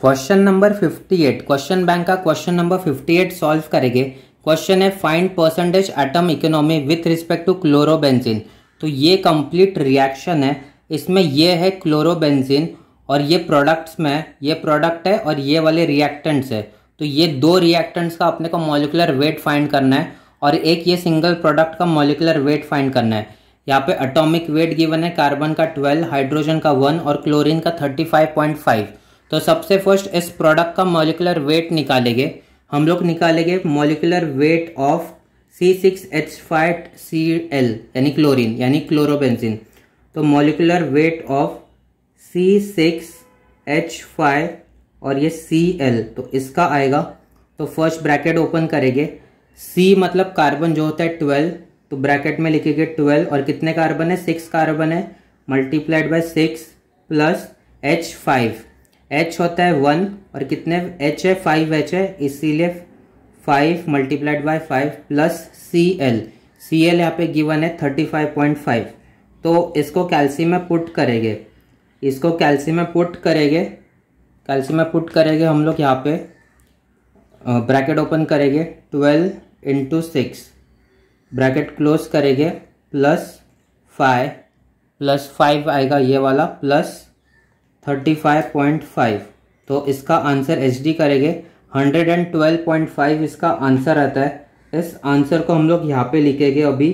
Question number 58, question bank का question number 58 solve करेंगे। Question है find percentage atom economy with respect to chlorobenzene. तो ये complete reaction है, इसमें ये है क्लोरोबेंजीन और ये प्रोडक्ट्स में ये प्रोडक्ट है और ये वाले रिएक्टेंट्स है। तो ये दो रिएक्टेंट्स का अपने को मॉलिकुलर वेट फाइंड करना है और एक ये सिंगल प्रोडक्ट का मॉलिकुलर वेट फाइंड करना है। यहाँ पे एटॉमिक वेट गिवन है, कार्बन का 12, हाइड्रोजन का 1 और क्लोरीन का 35.5। तो सबसे फर्स्ट इस प्रोडक्ट का मॉलिकुलर वेट निकालेंगे। हम लोग निकालेंगे मॉलिकुलर वेट ऑफ C6H5Cl यानी क्लोरीन यानी क्लोरोबेंजीन। तो मॉलिकुलर वेट ऑफ C6H5 और ये Cl तो इसका आएगा। तो फर्स्ट ब्रैकेट ओपन करेंगे, C मतलब कार्बन जो होता है 12, तो ब्रैकेट में लिखेंगे 12 और कितने कार्बन है 6 कार्बन है, multiplied bye 6 plus H5, H होता है 1 और कितने H है 5H है, इसीलिए 5 multiplied by 5 plus Cl, Cl यहाँ पे गिवन है 35.5। तो इसको कैल्शियम में पुट करेंगे, इसको कैल्शियम में पुट करेंगे, कैल्शियम में पुट करेंगे हम लोग। यहाँ पे ब्रैकेट ओपन करेंगे 12 इंटू 6 ब्रैकेट क्लोज करेंगे प्लस 5 आएगा ये वाला प्लस 35.5। तो इसका आंसर HD करेंगे 112.5 इसका आंसर आता है। इस आंसर को हम लोग यहाँ पे लिखेंगे अभी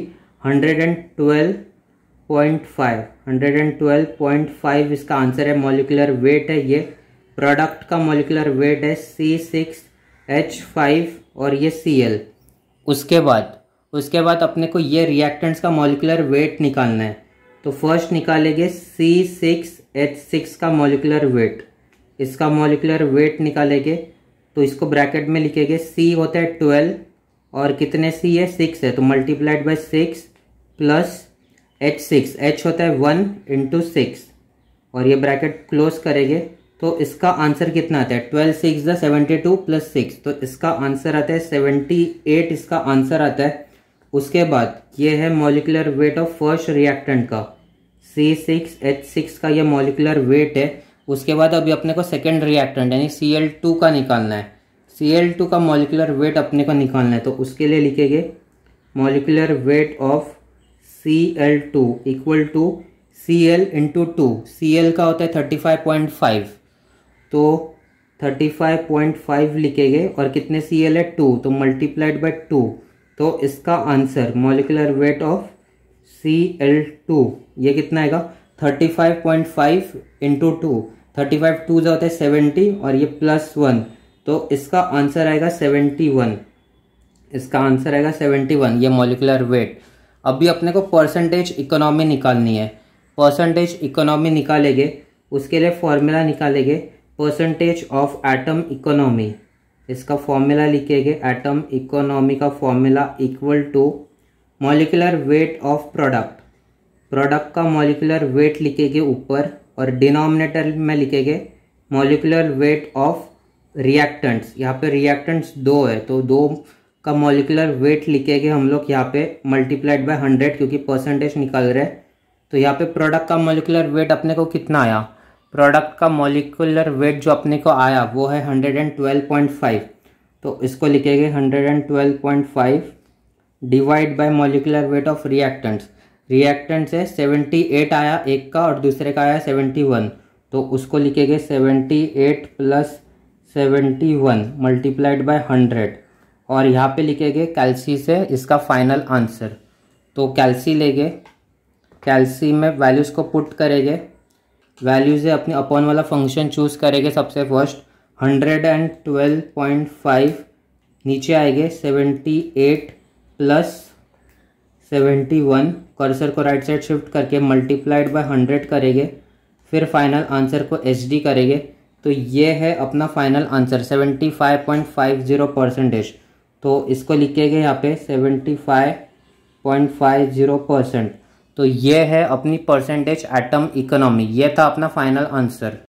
112.5 इसका आंसर है, मॉलिकुलर वेट है, ये प्रोडक्ट का मॉलिकुलर वेट है C6H5 और ये Cl। उसके बाद अपने को ये रिएक्टेंट्स का मॉलिकुलर वेट निकालना है। तो फर्स्ट निकालेंगे C6H6 का मॉलिकुलर वेट, इसका मॉलिकुलर वेट निकालेंगे। तो इसको ब्रैकेट में लिखेंगे, C होता है 12 और कितने C है 6 है, तो multiplied bye 6 plus H6, H होता है 1 इंटू 6 और ये ब्रैकेट क्लोज करेंगे। तो इसका आंसर कितना आता है 12 × 6 = 72 प्लस 6, तो इसका आंसर आता है 78 इसका आंसर आता है। उसके बाद ये है molecular weight of first reactant का C6H6 का ये मॉलिकुलर वेट है। उसके बाद अभी अपने को सेकेंड रिएक्टेंट यानी Cl2 का निकालना है, Cl2 का मॉलिकुलर वेट अपने को निकालना है। तो उसके लिए लिखेंगे molecular weight of Cl2 equal to Cl into 2, Cl का होता है 35.5 तो 35.5 लिखेंगे और कितने Cl है 2 तो मल्टीप्लाइड बाय 2। तो इसका answer molecular weight of Cl2 ये कितना आएगा 35.5 इंटू 2, 35 2 जो होता है 70 और ये प्लस 1, तो इसका आंसर आएगा 71, इसका आंसर आएगा 71 ये मॉलिकुलर वेट। अभी अपने को परसेंटेज इकोनॉमी निकालनी है, परसेंटेज इकोनॉमी निकालेंगे। उसके लिए फॉर्मूला निकालेंगे परसेंटेज ऑफ एटम इकोनॉमी, इसका फॉर्मूला लिखेंगे एटम इकोनॉमी का formula equal to molecular weight of product, product का मॉलिकुलर वेट लिखेंगे ऊपर और डिनोमिनेटर में लिखेंगे मॉलिकुलर वेट ऑफ रिएक्टेंट्स। यहाँ पे रिएक्टेंट्स 2 है तो 2 का मॉलिकुलर वेट लिखेंगे हम लोग यहाँ पे मल्टीप्लाइड बाय 100 क्योंकि परसेंटेज निकाल रहे हैं। तो यहाँ पे प्रोडक्ट का मॉलिकुलर वेट अपने को कितना आया, प्रोडक्ट का मॉलिकुलर वेट जो अपने को आया वो है 112.5, तो इसको लिखेंगे 112.5 divide by molecular weight of reactants, reactants है 78 आया एक का और दूसरे का आया 71, तो उसको लिखेंगे 78 प्लस 71 मल्टीप्लाइड बाय 100 और यहाँ पे लिखेंगे कैल्सी से इसका फाइनल आंसर। तो कैल्सी लेंगे, कैल्सी में वैल्यूज़ को पुट करेंगे, वैल्यूज़ है अपने अपॉन वाला फंक्शन चूज़ करेंगे। सबसे फर्स्ट 112.5 नीचे आएंगे 78 प्लस 71, कर्सर को राइट साइड शिफ्ट करके मल्टीप्लाइड बाय 100 करेंगे, फिर फाइनल आंसर को HD करेंगे। तो ये है अपना फाइनल आंसर 75.50%। तो इसको लिखेंगे यहाँ पे 75.50%। तो ये है अपनी परसेंटेज एटम इकोनॉमी, ये था अपना फाइनल आंसर।